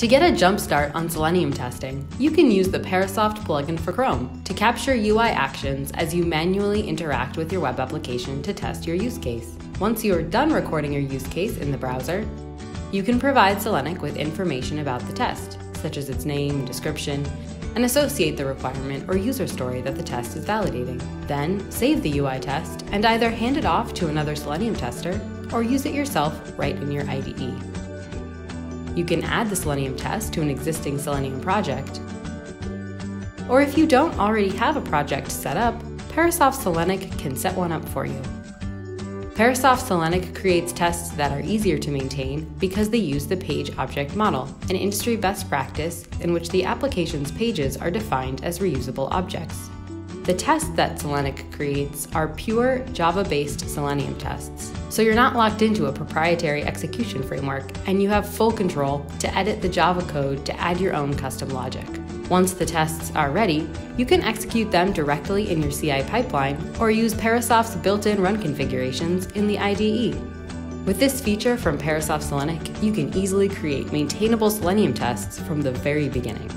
To get a jump start on Selenium testing, you can use the Parasoft plugin for Chrome to capture UI actions as you manually interact with your web application to test your use case. Once you are done recording your use case in the browser, you can provide Selenic with information about the test, such as its name, description, and associate the requirement or user story that the test is validating. Then, save the UI test and either hand it off to another Selenium tester or use it yourself right in your IDE. You can add the Selenium test to an existing Selenium project. Or if you don't already have a project set up, Parasoft Selenic can set one up for you. Parasoft Selenic creates tests that are easier to maintain because they use the Page Object Model, an industry best practice in which the application's pages are defined as reusable objects. The tests that Selenic creates are pure Java-based Selenium tests, so you're not locked into a proprietary execution framework and you have full control to edit the Java code to add your own custom logic. Once the tests are ready, you can execute them directly in your CI pipeline or use Parasoft's built-in run configurations in the IDE. With this feature from Parasoft Selenic, you can easily create maintainable Selenium tests from the very beginning.